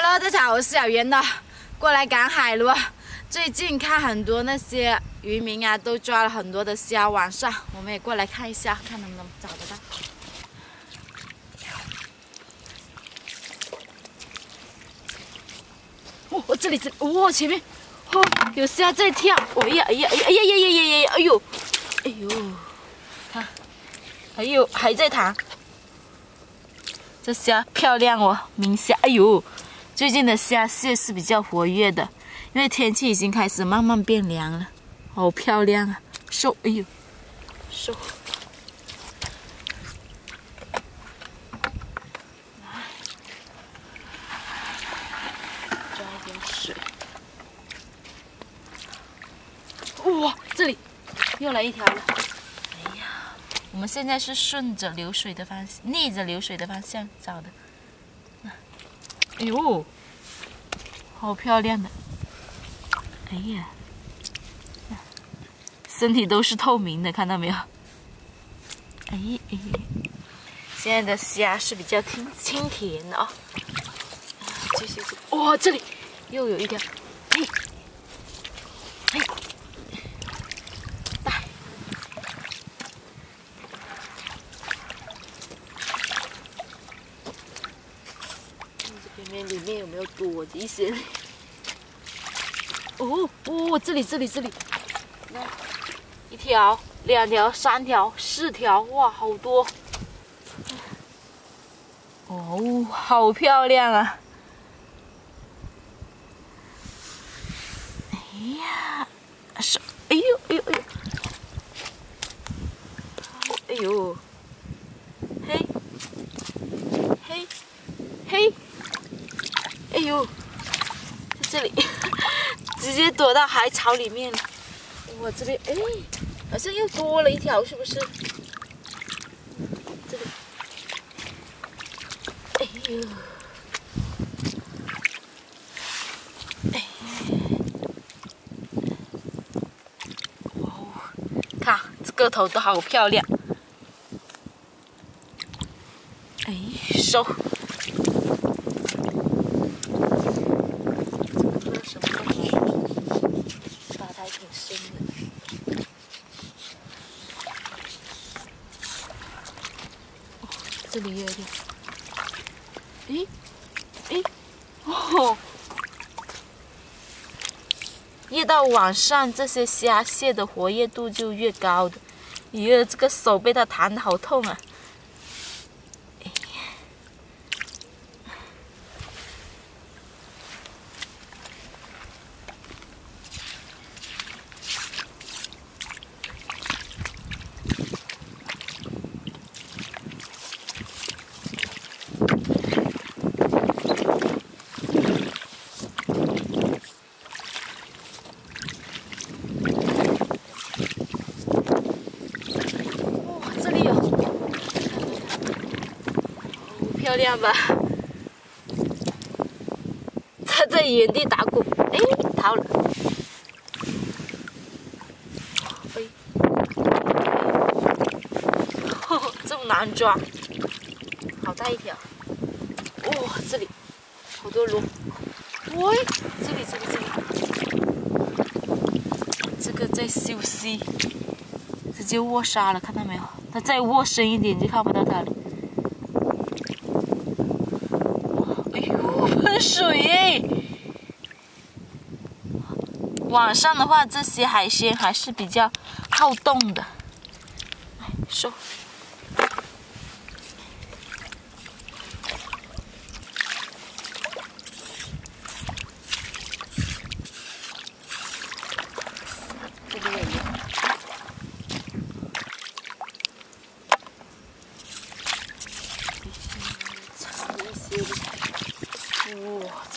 Hello， 大家好，我是小袁的，过来赶海了。最近看很多那些渔民啊，都抓了很多的虾，晚上我们也过来看一下，看能不能找得到。 我这里，哇，前面，哦，有虾在跳，哎呀，哎呀，哎呀，呀，哎呦，哎呦，看，哎呦，还在弹，这虾漂亮哦，明虾，哎呦，最近的虾蟹是比较活跃的，因为天气已经开始慢慢变凉了，好漂亮啊，瘦，哎呦，瘦，抓一点水。哇，这里又来一条了！哎呀，我们现在是顺着流水的方向，逆着流水的方向找的。哎呦，好漂亮的！哎呀，身体都是透明的，看到没有？哎哎，现在的虾是比较清甜的哦。 哇、哦，这里又有一条，嘿，嘿，来，看这边面里面有没有多一些？哦哦，这里，来，一条、两条、三条、四条，哇，好多！哦，好漂亮啊！ 哎呀，手，哎呦，嘿，哎呦，在这里直接躲到海草里面了。我这边哎，好像又多了一条，是不是？这里，哎呦。 个头都好漂亮，哎，收！不知道什么时候，打得还挺深的。哦、这里有点，哎，哦，越到晚上，这些虾蟹的活跃度就越高的。 咦，这个手被它弹得好痛啊！哎呀，漂亮吧？他在原地打滚，哎，逃了。哎，哦，这么难抓，好大一条！哇、哦，这里好多螺！喂、哎，这里，这个在休息，直接卧沙了，看到没有？它再卧深一点就看不到它了。 喷水！晚上的话，这些海鲜还是比较好动的。来，收。这边有一个。长一些的。 哇、哦，这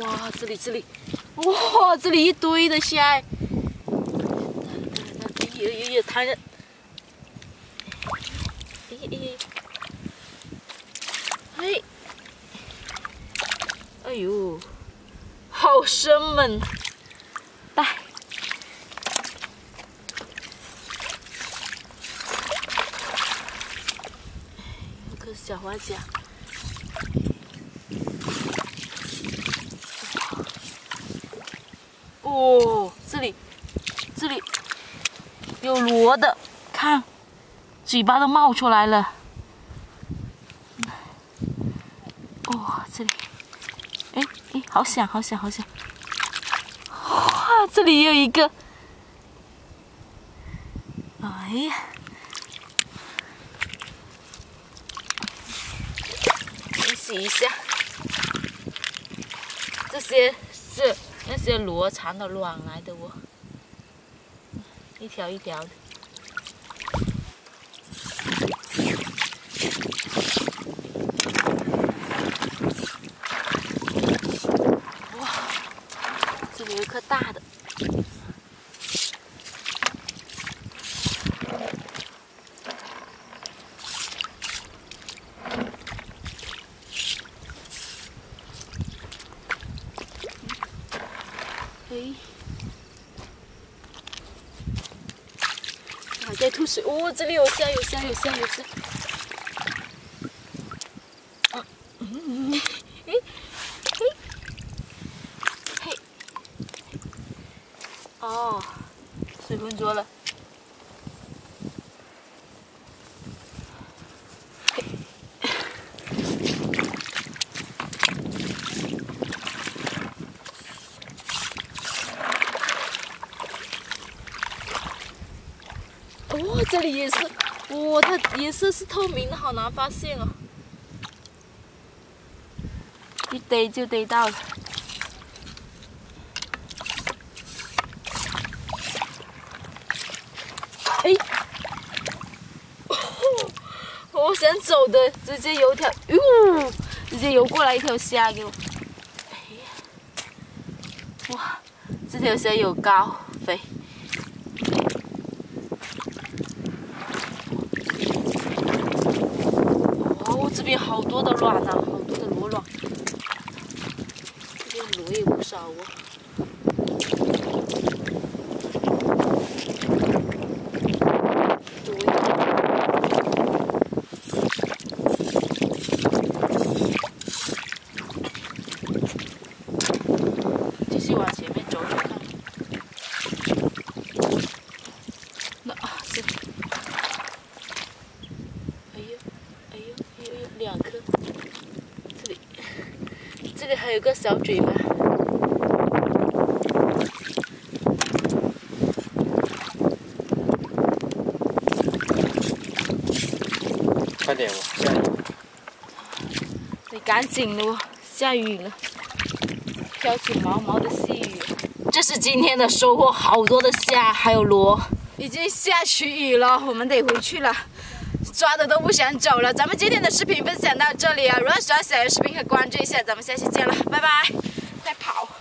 哇，这里，哇，这里一堆的虾，有它的，哎，哎呦，好生猛，来。 小花甲，哦，这里有螺的，看，嘴巴都冒出来了。哇、哦，这里，哎，好响！哇，这里有一个，哎呀。 洗一下，这些是那些螺产的卵来的哦，一条一条的。哇，这里有一颗大的，还在吐水哦！这里有虾！哦，水浑浊了。哇、哦，这里也是，哇、哦，它颜色是透明的，好难发现哦。一逮就逮到了。哎，我想走的，直接有条，哟、直接游过来一条虾给我。哎、哇，这条虾有高肥。 好多的卵啊，好多的螺卵，这边螺也不少哦。继续往前面走看。那啊，这里。 两颗，这里还有个小嘴巴，快点哦，下雨，你赶紧喽，下雨了，飘起毛毛的细雨。这是今天的收获，好多的虾还有螺，已经下起雨了，我们得回去了。 抓的都不想走了，咱们今天的视频分享到这里啊！如果喜欢小鱼视频，可以关注一下，咱们下期见了，拜拜！快跑！